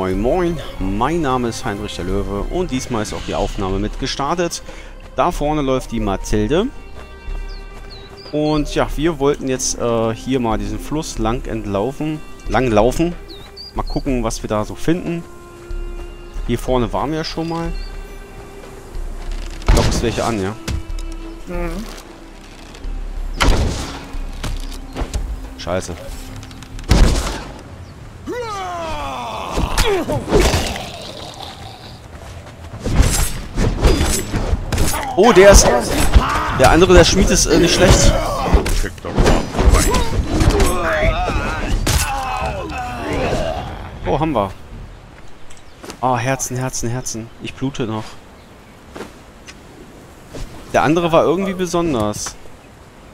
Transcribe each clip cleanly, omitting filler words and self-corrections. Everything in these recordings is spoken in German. Moin Moin, mein Name ist Heinrich der Löwe und diesmal ist auch die Aufnahme mit gestartet. Da vorne läuft die Mathilde. Und ja, wir wollten jetzt hier mal diesen Fluss langlaufen. Mal gucken, was wir da so finden. Hier vorne waren wir ja schon mal. Ich glaube, es welche an, ja. Mhm. Scheiße. Oh, der ist... Der andere, der Schmied, ist nicht schlecht. Oh, haben wir. Oh, Herzen, Herzen, Herzen. Ich blute noch. Der andere war irgendwie besonders.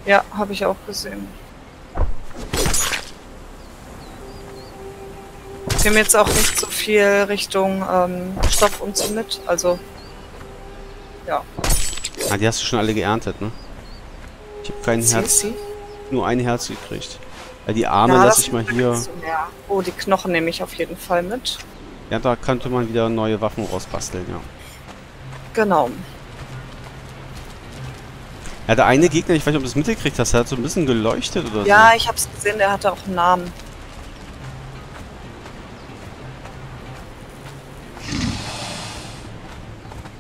Ja, habe ich auch gesehen. Wir haben jetzt auch nicht so viel Richtung Stoff und so mit, also ja. Ah, die hast du schon alle geerntet, ne? Ich habe kein Herz, nur ein Herz gekriegt. Die Arme lasse ich mal hier. Oh, die Knochen nehme ich auf jeden Fall mit. Ja, da könnte man wieder neue Waffen rausbasteln, ja. Genau. Ja, der eine Gegner, ich weiß nicht, ob du es mitgekriegt hast, der hat so ein bisschen geleuchtet oder so. Ja, ich habe es gesehen, der hatte auch einen Namen.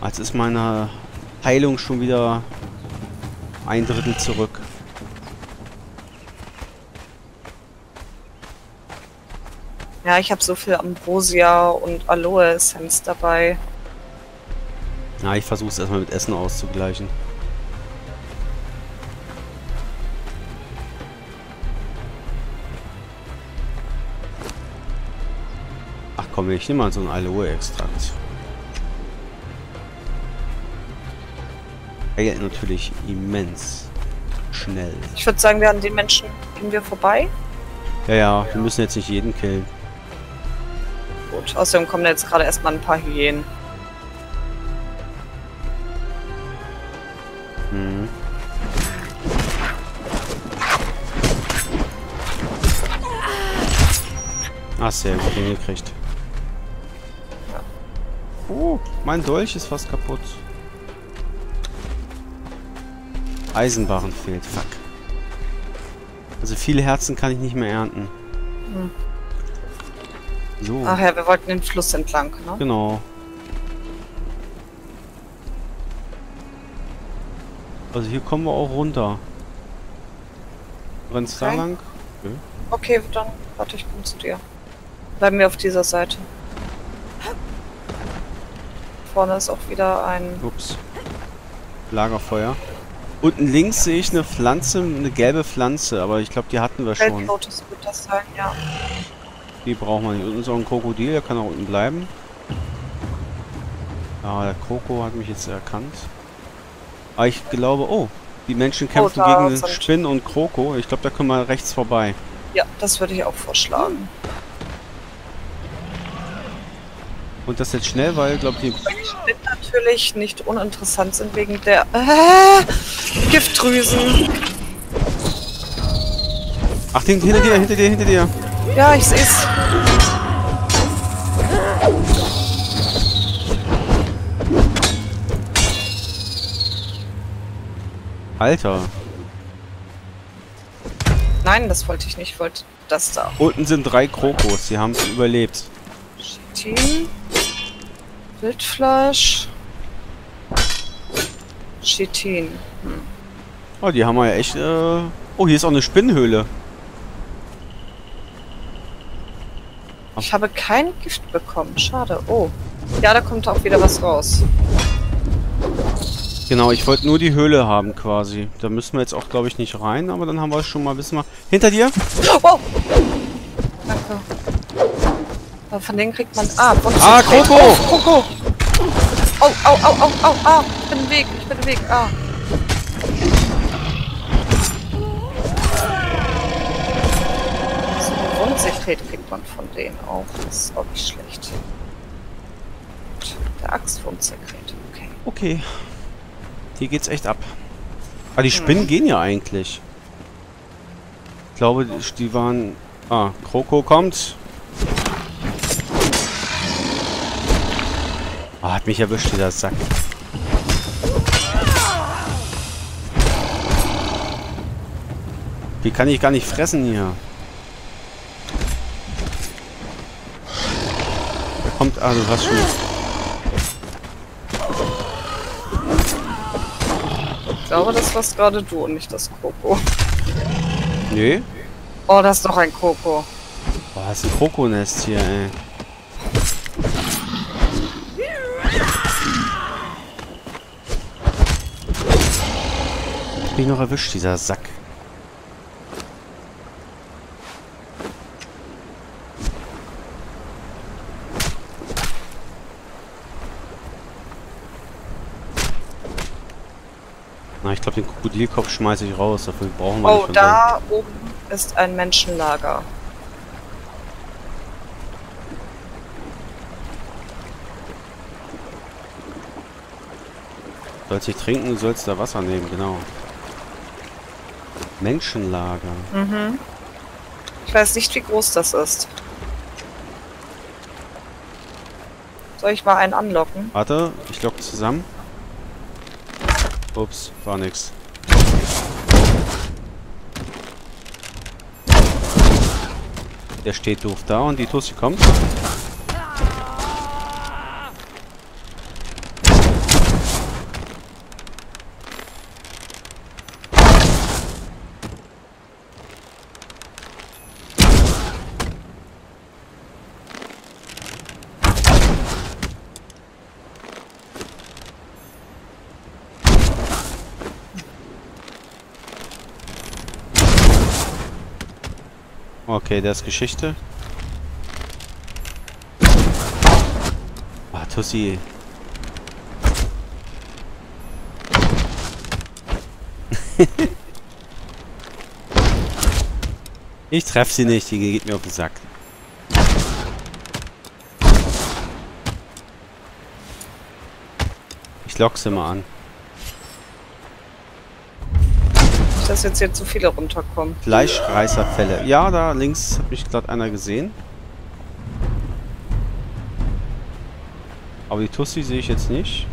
Jetzt ist meine Heilung schon wieder 1/3 zurück. Ja, ich habe so viel Ambrosia und Aloe-Essenz dabei. Na, ja, ich versuche es erstmal mit Essen auszugleichen. Ach komm, ich nehme mal so einen Aloe-Extrakt. Ja, natürlich immens schnell. Ich würde sagen, wir an den Menschen gehen wir vorbei. Ja, ja, wir müssen jetzt nicht jeden killen. Gut, außerdem kommen da jetzt gerade erstmal ein paar Hyänen. Mhm. Ach, sehr gut hingekriegt. Ja. Oh, mein Dolch ist fast kaputt. Eisenbarren fehlt, fuck. Also viele Herzen kann ich nicht mehr ernten. Hm. So. Ach ja, wir wollten den Fluss entlang, ne? Genau. Also hier kommen wir auch runter. Rennst da lang? Okay. Okay, dann warte, ich komme zu dir. Bleiben wir auf dieser Seite. Vorne ist auch wieder ein... Ups. Lagerfeuer. Unten links sehe ich eine Pflanze, eine gelbe Pflanze, aber ich glaube, die hatten wir schon. Feldlotus wird das sein, ja. Die brauchen wir nicht. Unten ist auch ein Krokodil, der kann auch unten bleiben. Ah, der Kroko hat mich jetzt erkannt. Aber ich glaube, oh, die Menschen kämpfen gegen Spinnen und Kroko. Ich glaube, da können wir rechts vorbei. Ja, das würde ich auch vorschlagen. Und das jetzt schnell, weil, glaube ich, die natürlich nicht uninteressant sind wegen der Giftdrüsen. Ach, hinter dir, hinter dir, hinter dir. Ja, ich seh's. Alter. Nein, das wollte ich nicht. Ich wollte das da. Unten sind 3 Krokos. Die haben es überlebt. Chitin. Wildfleisch. Chitin. Hm. Oh, die haben wir ja echt... Oh, hier ist auch eine Spinnenhöhle. Ich habe kein Gift bekommen. Schade. Oh. Ja, da kommt auch wieder was raus. Genau, ich wollte nur die Höhle haben quasi. Da müssen wir jetzt auch, glaube ich, nicht rein. Aber dann haben wir schon mal ein bisschen... Hinter dir! Oh! Danke. Von denen kriegt man... Ah, Kroko! Oh, Kroko! Au, au, au, au, au, au! Ich bin im Weg, ich bin im Weg, ah! So eine Wundsichtheit kriegt man von denen auch. Das ist auch nicht schlecht. Gut, der Axtwundsekret, okay. Okay. Hier geht's echt ab. Aber die Spinnen gehen ja eigentlich. Ich glaube, die waren... Ah, Kroko kommt! Oh, hat mich erwischt, dieser Sack. Die kann ich gar nicht fressen hier. Da kommt... Ah, du hast schon... Ich glaube, das warst gerade du und nicht das Kroko. Nee. Oh, das ist doch ein Kroko. Oh, das ist ein Krokonest hier, ey. Hat mich noch erwischt, dieser Sack. Na, ich glaube, den Krokodilkopf schmeiße ich raus. Dafür brauchen wir nicht. Oh, da oben ist ein Menschenlager. Sollst du nicht trinken, du sollst da Wasser nehmen, genau. Menschenlager. Mhm. Ich weiß nicht, wie groß das ist. Soll ich mal einen anlocken? Warte, ich locke zusammen. Ups, war nix. Der steht doof da und die Tussi kommt. Okay, das ist Geschichte. Ah, Tussi. Ich treffe sie nicht, die geht mir auf den Sack. Ich lock sie mal an. Dass jetzt hier zu viele runterkommen. Fleischreißerfälle. Ja, da links hat mich gerade einer gesehen. Aber die Tussi sehe ich jetzt nicht.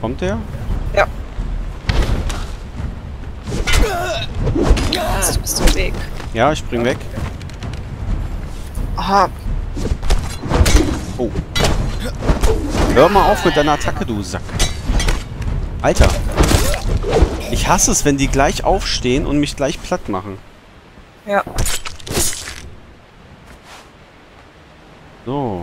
Kommt der? Ja. Du bist im Weg. Ja, ich spring weg. Aha. Oh. Hör mal auf mit deiner Attacke, du Sack. Alter. Ich hasse es, wenn die gleich aufstehen und mich gleich platt machen. Ja. So.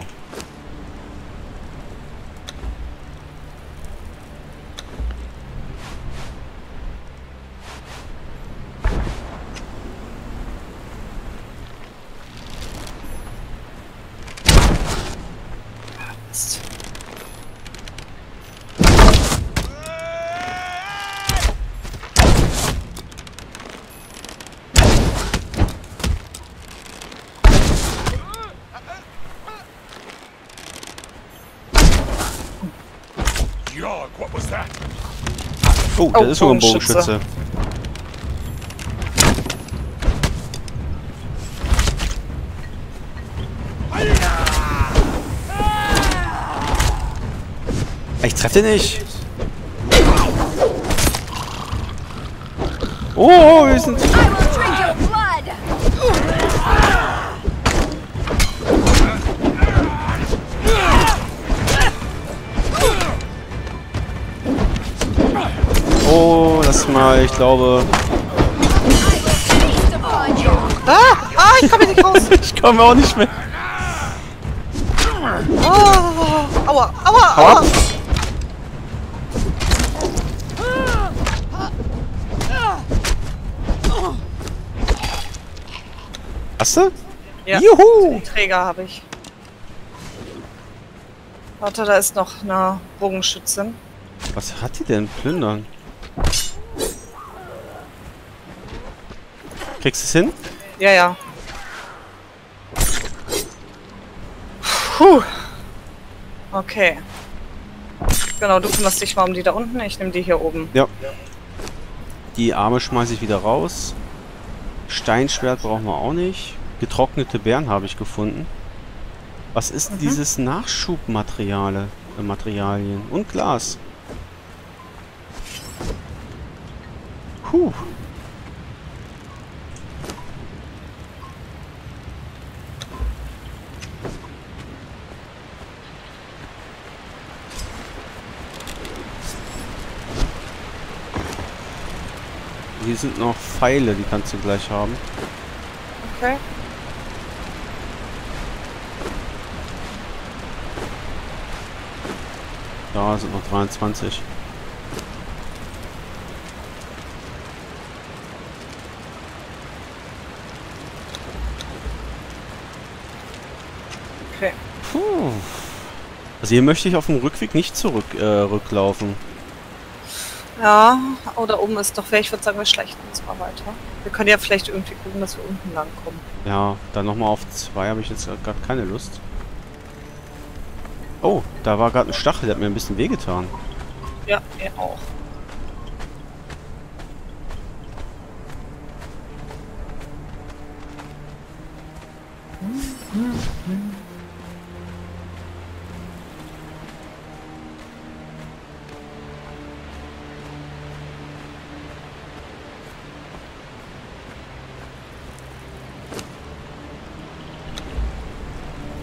Oh, das ist sogar ein Bogenschütze. Ich treffe den nicht. Oh, wir sind... Oh, das mal, ich glaube... ich komme nicht raus. Ich komme auch nicht mehr. Oh, aua, aua, aua. Hast du? Ja, juhu. Den Träger habe ich. Warte, da ist noch eine Bogenschützin. Was hat die denn? Plündern? Kriegst du es hin? Ja, ja. Puh. Okay. Genau, du kümmerst dich mal um die da unten, ich nehme die hier oben. Ja. Die Arme schmeiße ich wieder raus. Steinschwert brauchen wir auch nicht. Getrocknete Beeren habe ich gefunden. Was ist denn dieses Nachschubmaterial? Materialien und Glas. Huh. Hier sind noch Pfeile, die kannst du gleich haben. Okay. Da sind noch 23. Okay. Puh. Also hier möchte ich auf dem Rückweg nicht rücklaufen. Ja, oh, da oben ist doch wer. Ich würde sagen, wir schleichen uns mal weiter. Wir können ja vielleicht irgendwie gucken, dass wir unten lang kommen. Ja, dann nochmal auf 2 habe ich jetzt gerade keine Lust. Oh, da war gerade ein Stachel, der hat mir ein bisschen wehgetan. Ja, er auch.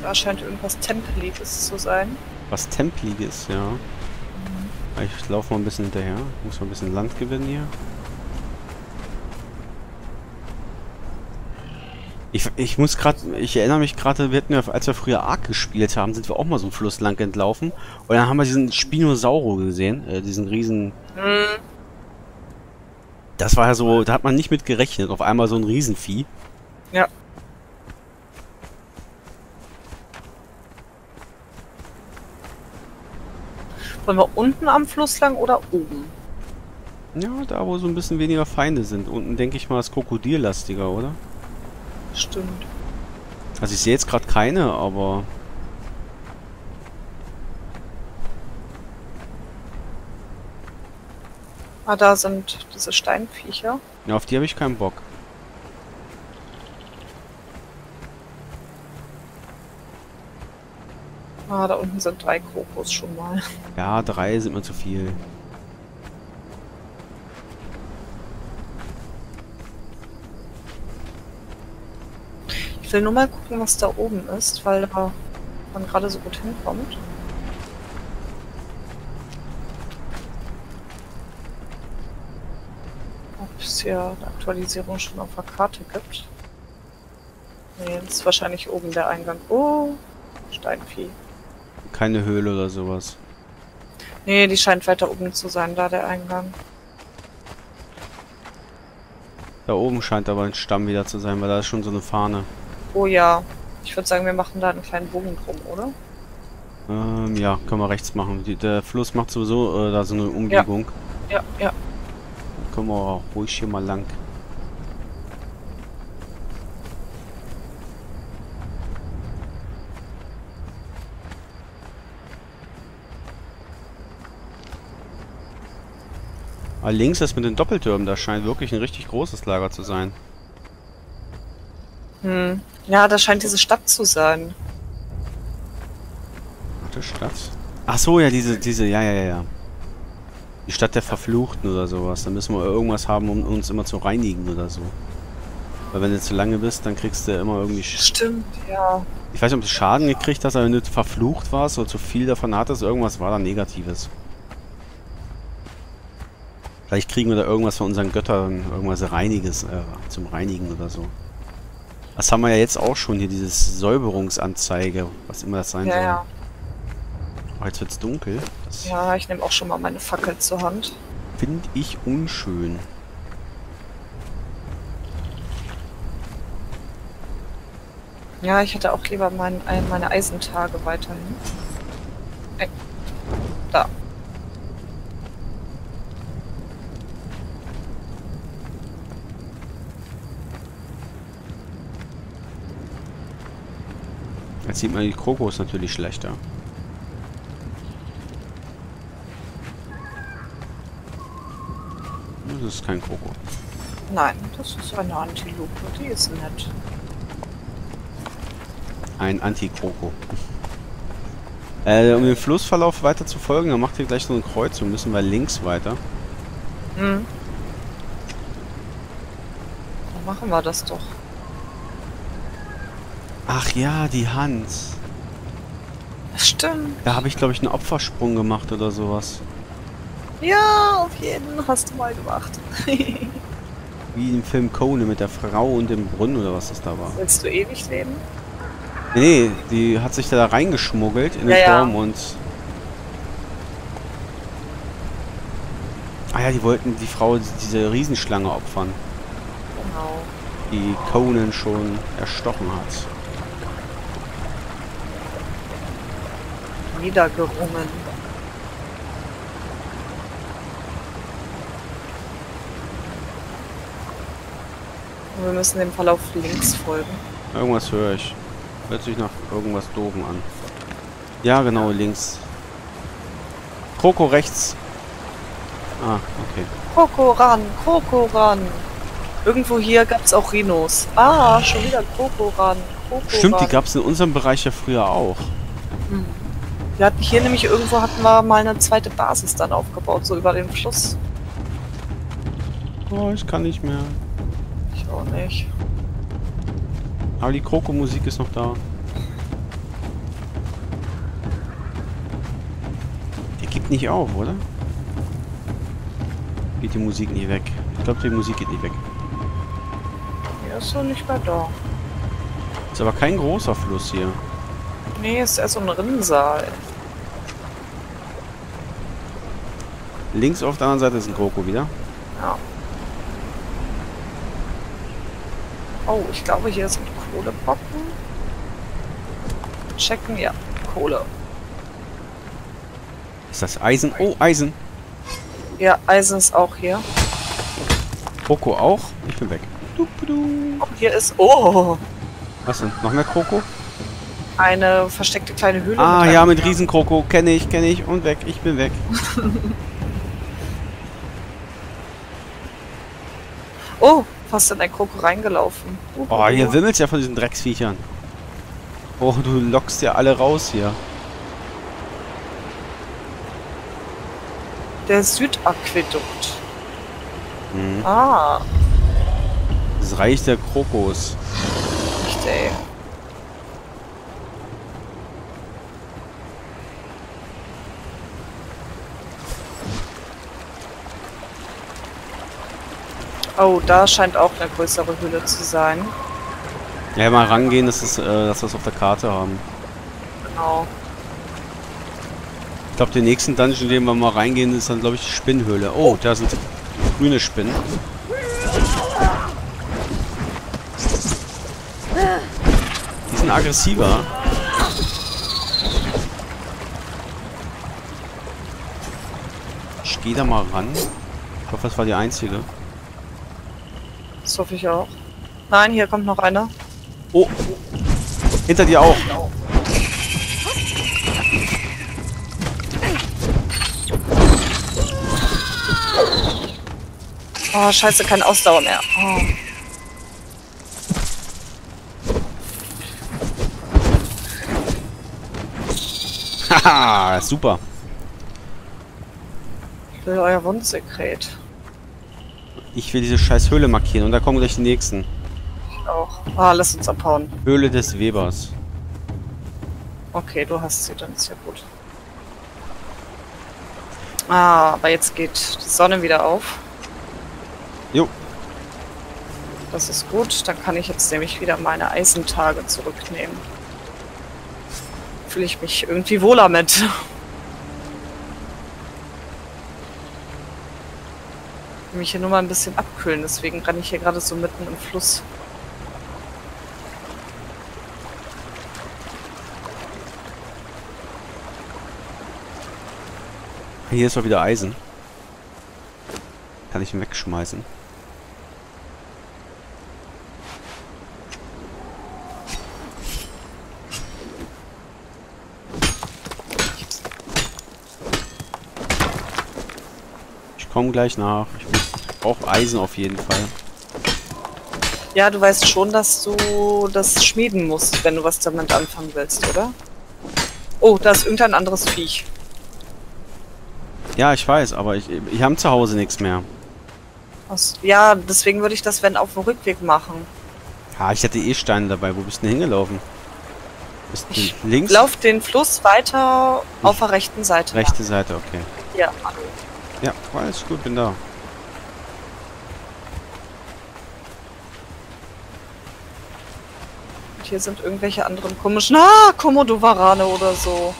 Da scheint irgendwas Tempeliges zu sein. Was Tempeliges, ja. Mhm. Ich laufe mal ein bisschen hinterher. Ich muss mal ein bisschen Land gewinnen hier. Ich muss gerade, ich erinnere mich gerade, wir hatten ja, als wir früher Ark gespielt haben, sind wir auch mal so einen Fluss lang entlaufen. Und dann haben wir diesen Spinosaurus gesehen, diesen riesen... Mhm. Das war ja so, da hat man nicht mit gerechnet, auf einmal so ein Riesenvieh. Ja. Wollen wir unten am Fluss lang oder oben? Ja, da wo so ein bisschen weniger Feinde sind. Unten denke ich mal ist krokodillastiger, oder? Stimmt. Also ich sehe jetzt gerade keine, aber... Ah, da sind diese Steinviecher. Ja, auf die habe ich keinen Bock. Ah, da unten sind 3 Krokos schon mal. Ja, 3 sind mir zu viel. Ich will nur mal gucken, was da oben ist, weil da man gerade so gut hinkommt. Ob es hier eine Aktualisierung schon auf der Karte gibt. Nee, das ist wahrscheinlich oben der Eingang. Oh, Steinvieh. Keine Höhle oder sowas. Nee, die scheint weiter oben zu sein, da der Eingang. Da oben scheint aber ein Stamm wieder zu sein, weil da ist schon so eine Fahne. Oh ja. Ich würde sagen, wir machen da einen kleinen Bogen drum, oder? Ja, können wir rechts machen. Der Fluss macht sowieso da so eine Umbiegung. Ja, ja. Ja. Dann können wir auch ruhig hier mal lang. Aber links das mit den Doppeltürmen, da scheint wirklich ein richtig großes Lager zu sein. Hm. Ja, da scheint diese Stadt zu sein. Warte, Stadt? Ach so, ja, diese, ja. Die Stadt der Verfluchten oder sowas. Da müssen wir irgendwas haben, um uns immer zu reinigen oder so. Weil wenn du zu lange bist, dann kriegst du immer irgendwie... Stimmt, ja. Ich weiß nicht, ob du Schaden gekriegt hast, aber wenn du verflucht warst oder zu viel davon hattest, irgendwas war da Negatives. Vielleicht kriegen wir da irgendwas von unseren Göttern, irgendwas Reiniges zum Reinigen oder so. Das haben wir ja jetzt auch schon hier, dieses Säuberungsanzeige, was immer das sein soll. Ja. Oh, jetzt wird's dunkel. Das ja, ich nehme auch schon mal meine Fackel zur Hand. Finde ich unschön. Ja, ich hätte auch lieber meine Eisentage weiterhin. Da. Jetzt sieht man die Krokos natürlich schlechter. Das ist kein Kroko. Nein, das ist eine Antilope. Die ist nett. Ein Antikroko. Um den Flussverlauf weiter zu folgen, dann macht ihr gleich so eine Kreuzung, müssen wir links weiter. Mhm. Dann machen wir das doch. Ach ja, die Hans. Stimmt. Da habe ich, glaube ich, einen Opfersprung gemacht oder sowas. Ja, auf jeden hast du mal gemacht. Wie im Film Conan mit der Frau und dem Brunnen oder was das da war. Willst du ewig leben? Nee, die hat sich da reingeschmuggelt in den Baum und... Ah ja, die wollten die Frau diese Riesenschlange opfern. Genau. Die Conan schon erstochen hat. Niedergerungen. Wir müssen dem Verlauf links folgen. Irgendwas höre ich. Hört sich nach irgendwas Doofem an. Ja, genau, links. Kroko rechts. Ah, okay. Kroko ran, Kroko ran. Irgendwo hier gab es auch Rhinos. Ah, schon wieder Kroko ran. Kroko stimmt, ran. Die gab es in unserem Bereich ja früher auch. Hm. Wir hatten hier nämlich irgendwo, hatten wir mal eine zweite Basis dann aufgebaut, so über den Fluss. Oh, ich kann nicht mehr. Auch nicht. Aber die Kroko-Musik ist noch da. Die gibt nicht auf, oder? Geht die Musik nie weg. Ich glaube, die Musik geht nicht weg. Die ist so nicht mehr da. Ist aber kein großer Fluss hier. Nee, ist erst so ein Rinnsal. Links auf der anderen Seite ist ein Kroko wieder. Ja. Oh, ich glaube, hier sind Kohlepocken. Checken, ja. Kohle. Ist das Eisen? Oh, Eisen. Ja, Eisen ist auch hier. Kroko auch? Ich bin weg. Du, du. Oh, hier ist... Oh! Was denn? Noch mehr Kroko? Eine versteckte kleine Höhle. Ah, mit ja, mit Riesenkroko. Kenne ich. Und weg. Ich bin weg. Oh! Fast in ein Kroko reingelaufen. Oh, hier wimmelt's ja von diesen Drecksviechern. Oh, du lockst ja alle raus hier. Der Südaquädukt. Mhm. Ah. Das Reich der Krokos. Echt, ey. Oh, da scheint auch eine größere Höhle zu sein. Ja, mal rangehen, das ist, dass wir es auf der Karte haben. Genau. Ich glaube, den nächsten Dungeon, in den wir mal reingehen, ist dann, glaube ich, die Spinnhöhle. Oh, da sind grüne Spinnen. Die sind aggressiver. Ich gehe da mal ran. Ich hoffe, das war die einzige. Das hoffe ich auch. Nein, hier kommt noch einer. Oh! Hinter dir auch! Oh, scheiße, keine Ausdauer mehr. Oh. Haha, super! Ich will euer Wundsekret. Ich will diese scheiß Höhle markieren und da kommen gleich die nächsten. Ich auch. Ah, lass uns abhauen. Höhle des Webers. Okay, du hast sie, dann ist ja gut. Ah, aber jetzt geht die Sonne wieder auf. Jo. Das ist gut, dann kann ich jetzt nämlich wieder meine Eisentage zurücknehmen. Fühle ich mich irgendwie wohler mit. Mich hier nur mal ein bisschen abkühlen, deswegen renne ich hier gerade so mitten im Fluss. Hier ist doch wieder Eisen. Kann ich ihn wegschmeißen. Ich komme gleich nach. Ich brauche Eisen auf jeden Fall. Ja, du weißt schon, dass du das schmieden musst, wenn du was damit anfangen willst, oder? Oh, da ist irgendein anderes Viech. Ja, ich weiß, aber ich habe zu Hause nichts mehr. Ja, deswegen würde ich das, wenn, auf dem Rückweg machen. Ja, ich hatte eh Steine dabei. Wo bist du denn hingelaufen? Bist du links? Lauf den Fluss weiter auf der rechten Seite. Rechte Seite, okay. Ja, ja, alles gut, bin da. Und hier sind irgendwelche anderen komischen... Ah, Komodowarane oder so.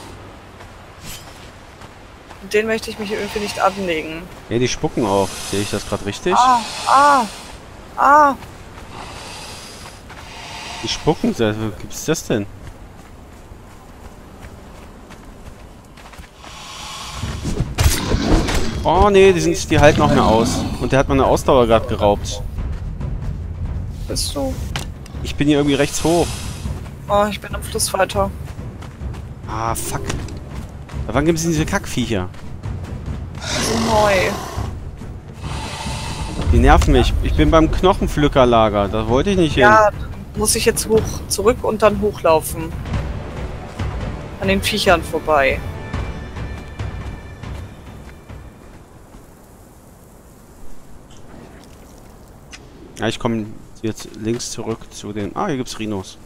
Mit denen möchte ich mich irgendwie nicht anlegen. Ja, die spucken auch. Sehe ich das gerade richtig? Ah. Die spucken, wo gibt's das denn? Oh nee, die halten auch mehr aus. Und der hat meine Ausdauer gerade geraubt. Bist du? Ich bin hier irgendwie rechts hoch. Oh, ich bin am Fluss weiter. Ah, fuck. Wann gibt es denn diese Kackviecher? So neu. Die nerven mich. Ich bin beim Knochenpflückerlager. Da wollte ich nicht hin. Ja, muss ich jetzt hoch, zurück und dann hochlaufen. An den Viechern vorbei. Ja, ich komme jetzt links zurück zu den... Ah, hier gibt's Rhinos.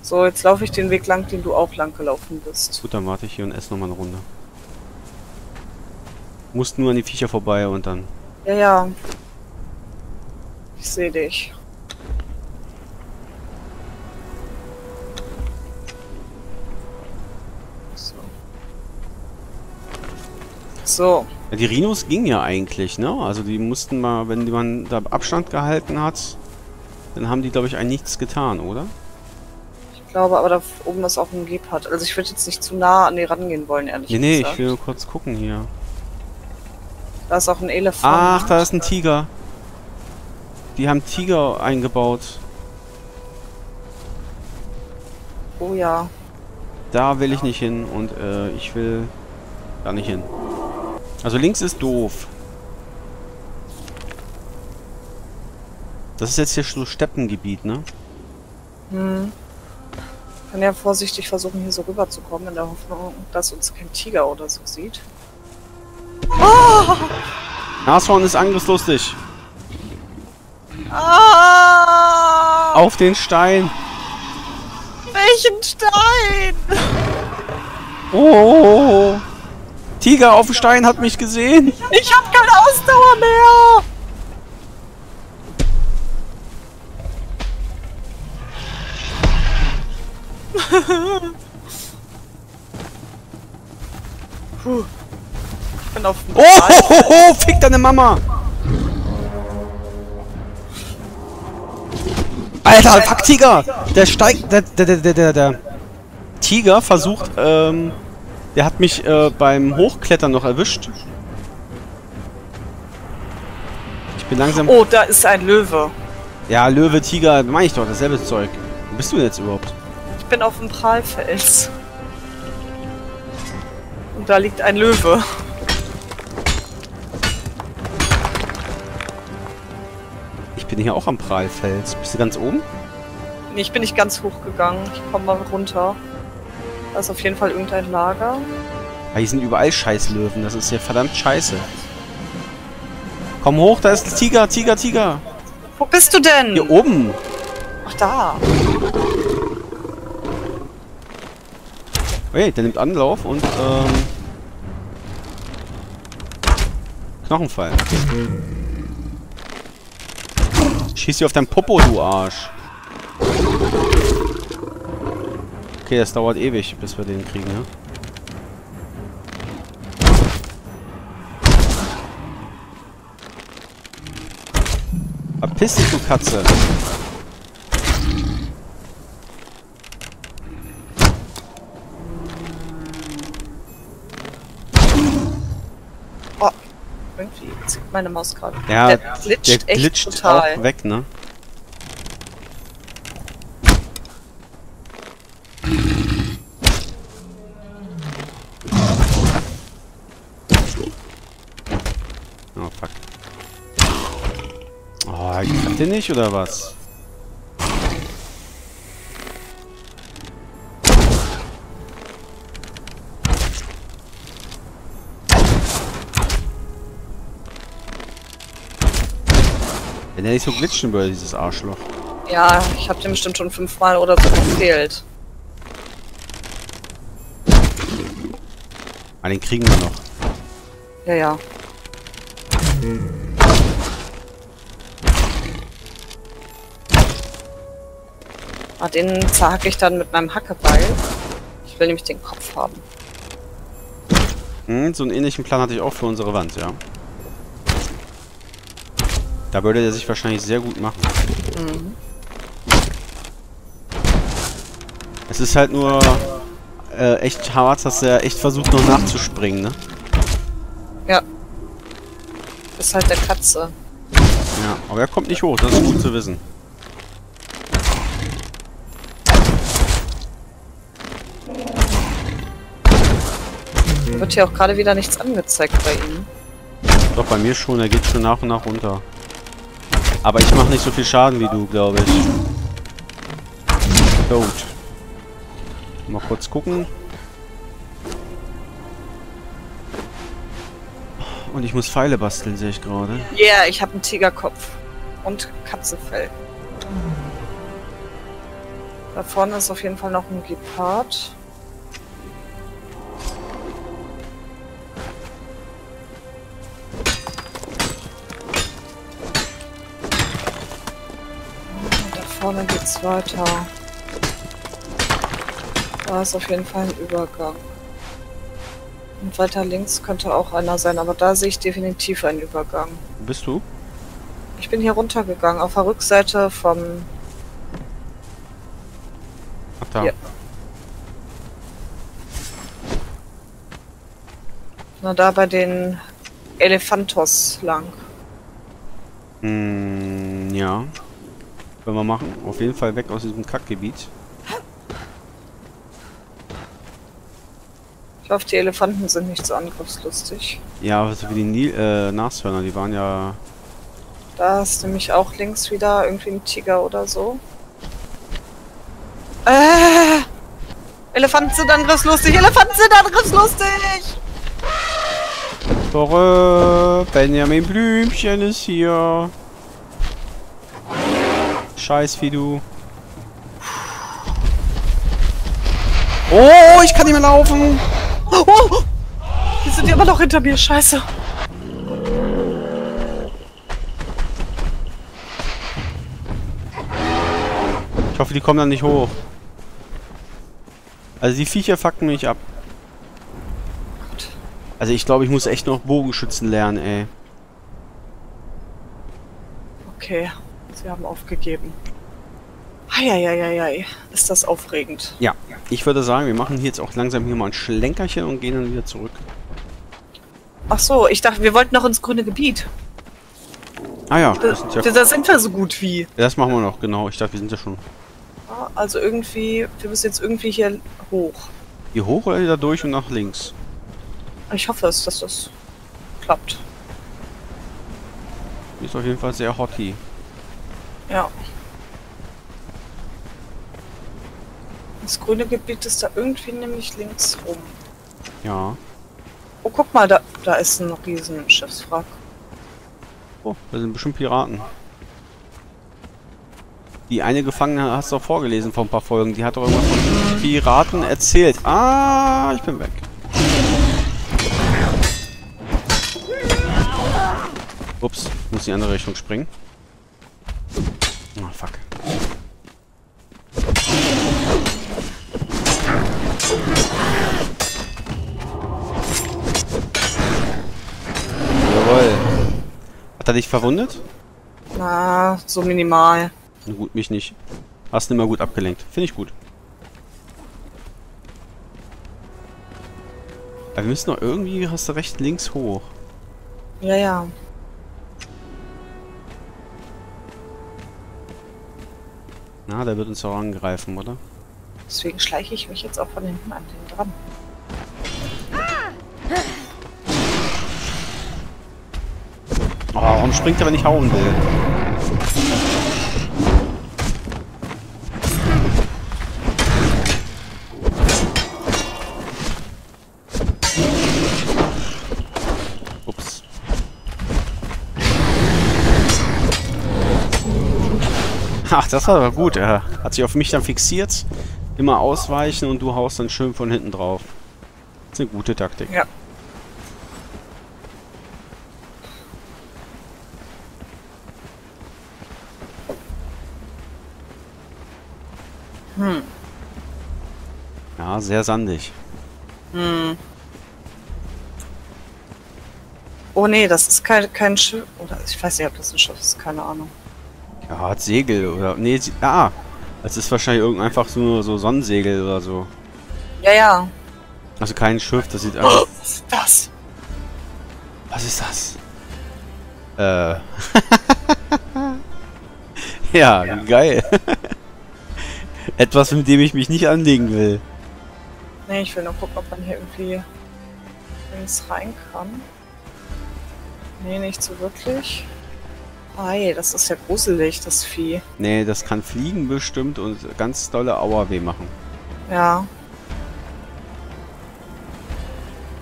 So, jetzt laufe ich den Weg lang, den du auch lang gelaufen bist. Gut, dann warte ich hier und esse nochmal eine Runde. Musst nur an die Viecher vorbei und dann... Ja, ja. Ich sehe dich. So. Ja, die Rhinos gingen ja eigentlich, ne? Also die mussten mal, wenn man da Abstand gehalten hat, dann haben die, glaube ich, eigentlich nichts getan, oder? Ich glaube, aber da oben ist auch ein Gepard. Also ich würde jetzt nicht zu nah an die rangehen wollen, ehrlich gesagt. Nee, ich will nur kurz gucken hier. Da ist auch ein Elefant. Ach, da ist ein Tiger. Die haben Tiger eingebaut. Oh ja. Da will ich nicht hin und ich will da nicht hin. Also links ist doof. Das ist jetzt hier so Steppengebiet, ne? Hm. Ich kann ja vorsichtig versuchen, hier so rüber zu kommen, in der Hoffnung, dass uns kein Tiger oder so sieht. Oh! Nashorn ist angriffslustig. Ah! Auf den Stein. Welchen Stein? Oh. Tiger auf dem Stein hat mich gesehen. Ich hab keine Ausdauer mehr. Puh. Ich bin auf dem Oh, fick deine Mama! Alter, fuck Tiger! Der steigt. Der Tiger versucht, der hat mich beim Hochklettern noch erwischt. Ich bin langsam. Oh, da ist ein Löwe. Ja, Löwe, Tiger, meine ich doch, dasselbe Zeug. Wo bist du denn jetzt überhaupt? Ich bin auf dem Prahlfels. Und da liegt ein Löwe. Ich bin hier auch am Prahlfels. Bist du ganz oben? Nee, ich bin nicht ganz hochgegangen. Ich komme mal runter. Da ist auf jeden Fall irgendein Lager. Ja, hier sind überall Scheißlöwen. Das ist ja verdammt scheiße. Komm hoch, da ist ein Tiger, Tiger, Tiger. Wo bist du denn? Hier oben. Ach, da. Hey, der nimmt Anlauf und Knochenfall. Schieß hier auf dein Popo, du Arsch. Okay, das dauert ewig, bis wir den kriegen, ne? Verpiss dich, du Katze! Irgendwie zieht meine Maus gerade. Ja, der glitscht echt total. Auch weg, ne? Oh, fuck. Oh, Habt ihr nicht, oder was? Wenn er nicht so glitschen würde, dieses Arschloch. Ja, ich hab den bestimmt schon 5-mal oder so gezählt. Ah, den kriegen wir noch. Ja, ja. Ah, den zerhacke ich dann mit meinem Hackebeil. Ich will nämlich den Kopf haben. Hm, so einen ähnlichen Plan hatte ich auch für unsere Wand, ja. Da würde der sich wahrscheinlich sehr gut machen. Mhm. Es ist halt nur echt hart, dass er echt versucht noch nachzuspringen, ne? Ja. Ist halt der Katze. Ja, aber er kommt nicht hoch, das ist gut zu wissen. Wird hier auch gerade wieder nichts angezeigt bei ihm. Doch, bei mir schon. Er geht schon nach und nach runter. Aber ich mache nicht so viel Schaden wie du, glaube ich. Don't. Mal kurz gucken. Und ich muss Pfeile basteln, sehe ich gerade. Ja, yeah, ich habe einen Tigerkopf. Und Katzenfell. Da vorne ist auf jeden Fall noch ein Gepard. Vorne geht's weiter. Da ist auf jeden Fall ein Übergang. Und weiter links könnte auch einer sein, aber da sehe ich definitiv einen Übergang. Wo bist du? Ich bin hier runtergegangen, auf der Rückseite vom... Ach da. Hier. Na, da bei den Elefantos lang. Mm, ja. Wenn wir machen, auf jeden Fall weg aus diesem Kackgebiet. Ich hoffe, die Elefanten sind nicht so angriffslustig. Ja, aber so wie die Nashörner, die waren ja... Da ist nämlich auch links wieder irgendwie ein Tiger oder so. Elefanten sind angriffslustig! Elefanten sind angriffslustig! Tore! Benjamin Blümchen ist hier! Scheiß wie du. Oh, ich kann nicht mehr laufen. Oh, die sind ja immer noch hinter mir. Scheiße. Ich hoffe, die kommen dann nicht hoch. Also die Viecher fucken mich ab. Also ich glaube, ich muss echt noch Bogenschützen lernen, ey. Okay. Wir haben aufgegeben. Eieieiei, ist das aufregend. Ja, ich würde sagen, wir machen hier jetzt auch langsam hier mal ein Schlenkerchen und gehen dann wieder zurück. Ach so, ich dachte, wir wollten noch ins grüne Gebiet. Ah ja, da sind wir so gut wie. Das machen wir noch, genau. Ich dachte, wir sind ja schon. Also irgendwie, wir müssen jetzt irgendwie hier hoch. Hier hoch oder da durch und nach links? Ich hoffe, dass das klappt. Hier ist auf jeden Fall sehr hockey. Ja. Das grüne Gebiet ist da irgendwie nämlich links rum. Ja. Oh, guck mal, da ist ein riesen Schiffswrack. Oh, da sind bestimmt Piraten. Die eine Gefangene hast du doch vorgelesen vor ein paar Folgen. Die hat doch irgendwas von Piraten erzählt. Ah, ich bin weg. Ups, muss in die andere Richtung springen. Oh, fuck. Jawohl. Hat er dich verwundet? Na, so minimal. Na gut, mich nicht. Hast du immer gut abgelenkt. Finde ich gut. Aber wir müssen doch irgendwie, hast du recht, links hoch. Ja, ja. Na, der wird uns auch angreifen, oder? Deswegen schleiche ich mich jetzt auch von hinten an den dran. Oh, warum springt er, wenn ich hauen will? Ups. Ach, das war aber gut. Er hat sich auf mich dann fixiert. Immer ausweichen und du haust dann schön von hinten drauf. Das ist eine gute Taktik. Ja. Hm. Ja, sehr sandig. Hm. Oh nee, das ist kein Schiff. Oder ich weiß nicht, ob das ein Schiff ist, keine Ahnung. Ja, hat Segel oder. Nee, ah! Es ist wahrscheinlich irgendein einfach nur so Sonnensegel oder so. Ja, ja. Also kein Schiff, das sieht einfach. Was ist das? Was ist das? Ja, ja, geil. Etwas, mit dem ich mich nicht anlegen will. Nee, ich will nur gucken, ob man hier irgendwie links rein kann. Nee, nicht so wirklich. Ei, das ist ja gruselig, das Vieh. Nee, das kann fliegen bestimmt und ganz dolle Auerweh machen. Ja.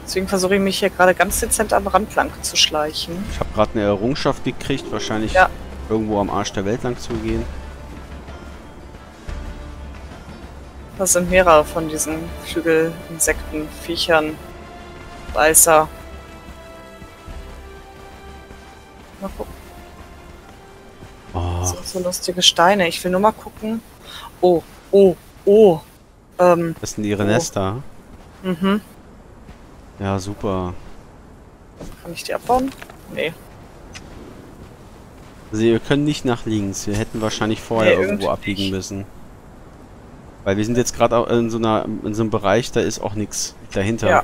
Deswegen versuche ich mich hier gerade ganz dezent am Rand lang zu schleichen. Ich habe gerade eine Errungenschaft gekriegt, wahrscheinlich ja. Irgendwo am Arsch der Welt lang zu gehen. Das sind mehrere von diesen Flügelinsekten, Viechern, Beißer. Mal gucken. Das sind so lustige Steine. Ich will nur mal gucken. Oh, oh, oh. Das sind ihre Nester. Mhm. Ja, super. Kann ich die abbauen? Nee. Also wir können nicht nach links. Wir hätten wahrscheinlich vorher irgendwo abbiegen müssen. Weil wir sind jetzt gerade in so einem Bereich, da ist auch nichts dahinter. Ja.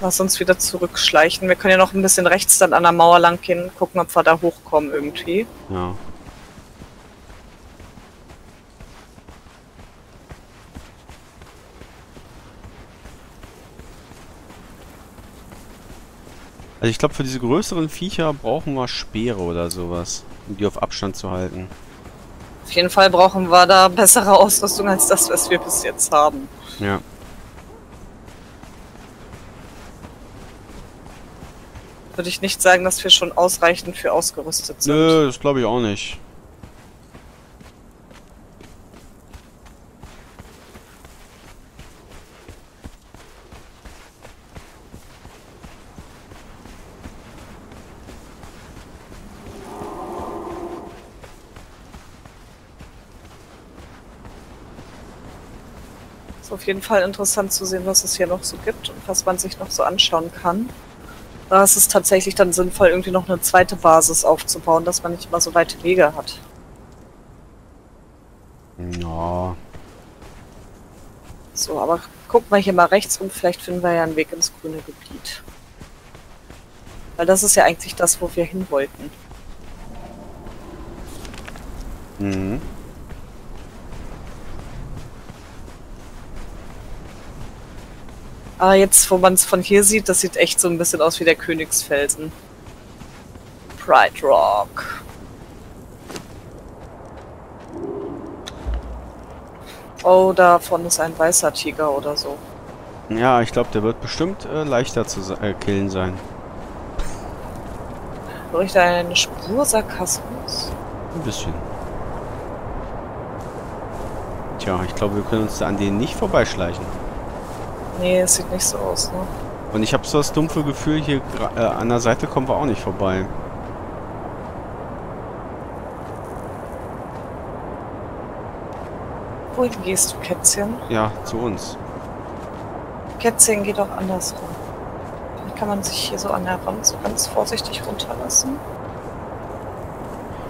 Lass uns wieder zurückschleichen. Wir können ja noch ein bisschen rechts dann an der Mauer lang gehen, gucken, ob wir da hochkommen irgendwie. Ja. Also ich glaube, für diese größeren Viecher brauchen wir Speere oder sowas, um die auf Abstand zu halten. Auf jeden Fall brauchen wir da bessere Ausrüstung als das, was wir bis jetzt haben. Ja. Würde ich nicht sagen, dass wir schon ausreichend für ausgerüstet sind. Nö, das glaube ich auch nicht. Ist auf jeden Fall interessant zu sehen, was es hier noch so gibt und was man sich noch so anschauen kann. Da ist es tatsächlich dann sinnvoll, irgendwie noch eine zweite Basis aufzubauen, dass man nicht immer so weite Wege hat. No. So, aber gucken wir hier mal rechts rum, vielleicht finden wir ja einen Weg ins grüne Gebiet. Weil das ist ja eigentlich das, wo wir hin wollten. Mhm. Ah, jetzt, wo man es von hier sieht, das sieht echt so ein bisschen aus wie der Königsfelsen. Pride Rock. Oh, da vorne ist ein weißer Tiger oder so. Ja, ich glaube, der wird bestimmt leichter zu killen sein. Höre ich da eine Spur Sarkasmus? Ein bisschen. Tja, ich glaube, wir können uns da an denen nicht vorbeischleichen. Nee, es sieht nicht so aus, ne? Und ich habe so das dumpfe Gefühl, hier an der Seite kommen wir auch nicht vorbei. Wohin gehst du, Kätzchen? Ja, zu uns. Kätzchen geht auch andersrum. Dann kann man sich hier so an der Wand so ganz vorsichtig runterlassen.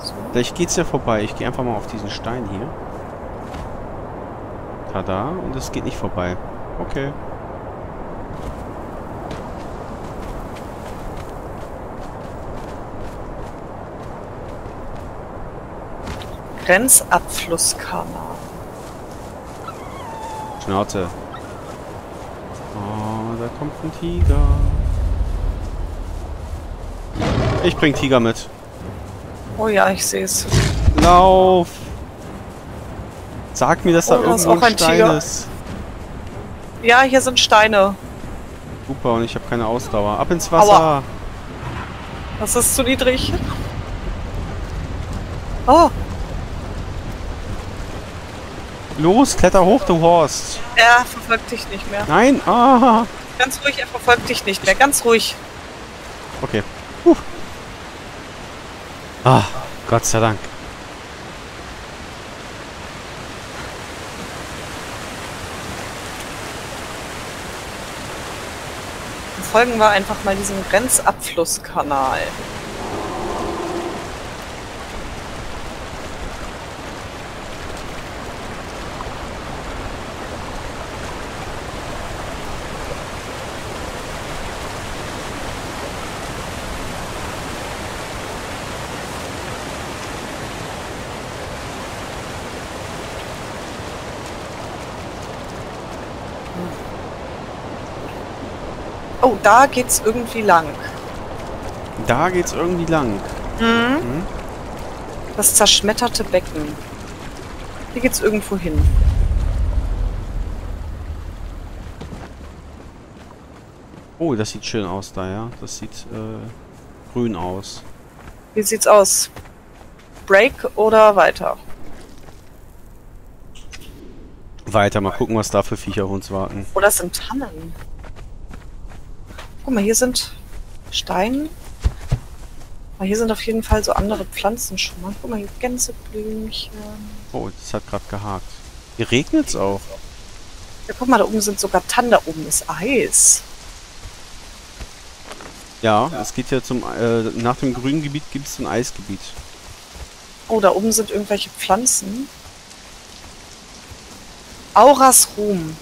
So. Vielleicht geht's ja vorbei. Ich gehe einfach mal auf diesen Stein hier. Tada, und es geht nicht vorbei. Okay. Grenzabflusskanal. Schnauze. Oh, da kommt ein Tiger. Ich bring Tiger mit. Oh ja, ich sehe es. Lauf! Sag mir, dass da irgendwo ein Stein ist. Ja, hier sind Steine. Super, und ich habe keine Ausdauer. Ab ins Wasser! Aua. Das ist zu niedrig. Oh! Los, kletter hoch, du Horst! Er verfolgt dich nicht mehr. Nein! Ah. Ganz ruhig, er verfolgt dich nicht mehr. Ganz ruhig. Okay. Ah, Gott sei Dank. Folgen wir einfach mal diesem Grenzabflusskanal. Oh, da geht's irgendwie lang. Da geht's irgendwie lang. Mhm. Mhm. Das zerschmetterte Becken. Hier geht's irgendwo hin. Oh, das sieht schön aus da, ja. Das sieht grün aus. Wie sieht's aus? Break oder weiter? Weiter, mal gucken, was da für Viecher auf uns warten. Oh, das sind Tannen. Guck mal, hier sind Steine. Aber hier sind auf jeden Fall so andere Pflanzen schon mal. Guck mal, hier Gänseblümchen. Oh, das hat gerade gehakt. Hier regnet's auch. Ja, guck mal, da oben sind sogar Tannen. Da oben ist Eis. Ja, ja. Es geht ja zum... nach dem grünen Gebiet gibt es ein Eisgebiet. Oh, da oben sind irgendwelche Pflanzen. Asuras Ruhm.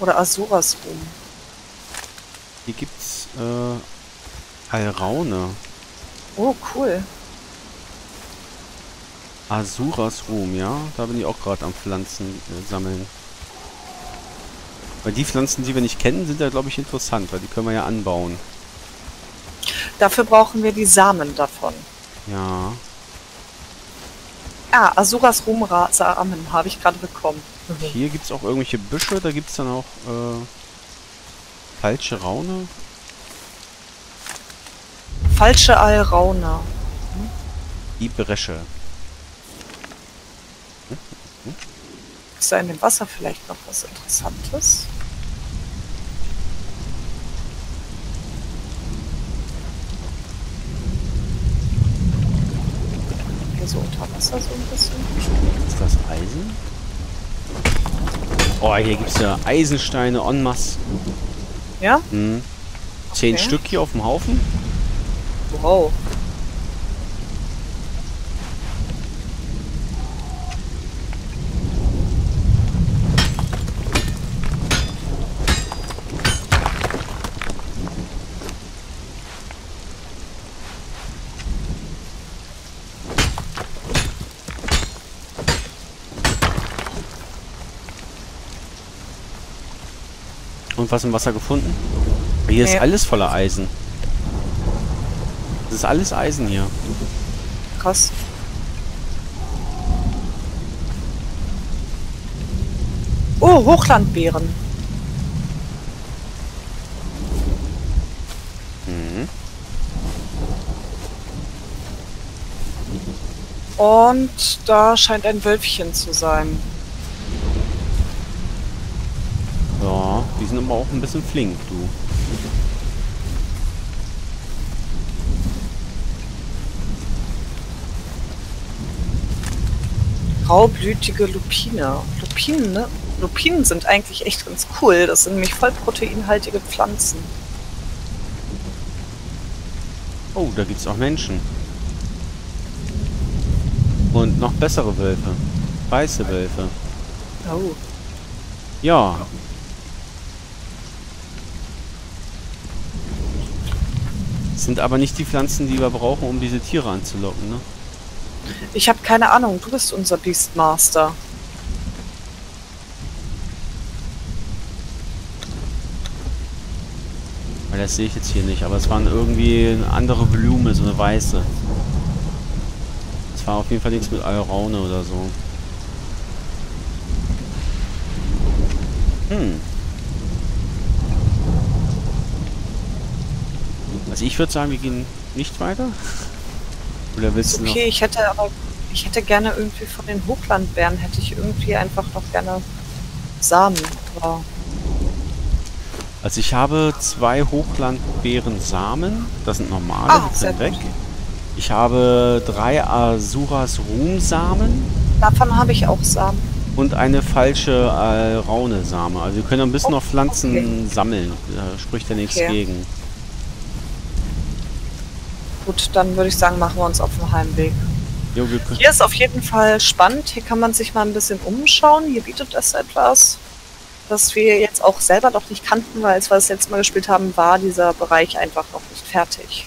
Oder Asuras Ruhm. Hier gibt's Alraune. Oh, cool. Asuras Ruhm, ja. Da bin ich auch gerade am Pflanzen sammeln. Weil die Pflanzen, die wir nicht kennen, sind ja, glaube ich, interessant, weil die können wir ja anbauen. Dafür brauchen wir die Samen davon. Ja. Ah, Asuras Ruhm Samen habe ich gerade bekommen. Mhm. Hier gibt's auch irgendwelche Büsche, da gibt's dann auch Falsche Allraune? Falsche Allraune. Die Bresche. Ist da in dem Wasser vielleicht noch was Interessantes? Hier so unter Wasser so ein bisschen. Ist das Eisen? Oh, hier gibt es ja Eisensteine en masse. Ja? Mhm. 10 okay. Stück hier auf dem Haufen. Wow. Und was im Wasser gefunden? Hier ist alles voller Eisen. Das ist alles Eisen hier. Krass. Oh, Hochlandbeeren. Mhm. Und da scheint ein Wölfchen zu sein. Die sind aber auch ein bisschen flink, du. Raubblütige Lupine. Lupinen, ne? Lupinen sind eigentlich echt ganz cool. Das sind nämlich voll proteinhaltige Pflanzen. Oh, da gibt's auch Menschen. Und noch bessere Wölfe. Weiße Wölfe. Oh. Ja. Sind aber nicht die Pflanzen, die wir brauchen, um diese Tiere anzulocken, ne? Ich habe keine Ahnung, du bist unser Beastmaster. Weil Rest sehe ich jetzt hier nicht, aber es waren irgendwie eine andere Blume, so eine weiße. Es war auf jeden Fall nichts mit Alraune oder so. Also ich würde sagen, wir gehen nicht weiter. Oder willst du noch? Okay, ich hätte gerne irgendwie von den Hochlandbeeren, hätte ich irgendwie einfach noch gerne Samen. Wow. Also ich habe 2 Hochlandbeeren-Samen. Das sind normale, die sind weg. Ich habe 3 Asuras Ruhm-Samen. Davon habe ich auch Samen. Und eine falsche Allraune-Same. Also wir können ein bisschen noch Pflanzen sammeln. Da spricht ja nichts gegen. Gut, dann würde ich sagen, machen wir uns auf den Heimweg. Jo, hier ist auf jeden Fall spannend. Hier kann man sich mal ein bisschen umschauen. Hier bietet es etwas, das wir jetzt auch selber noch nicht kannten, weil als wir es letztes Mal gespielt haben, war dieser Bereich einfach noch nicht fertig.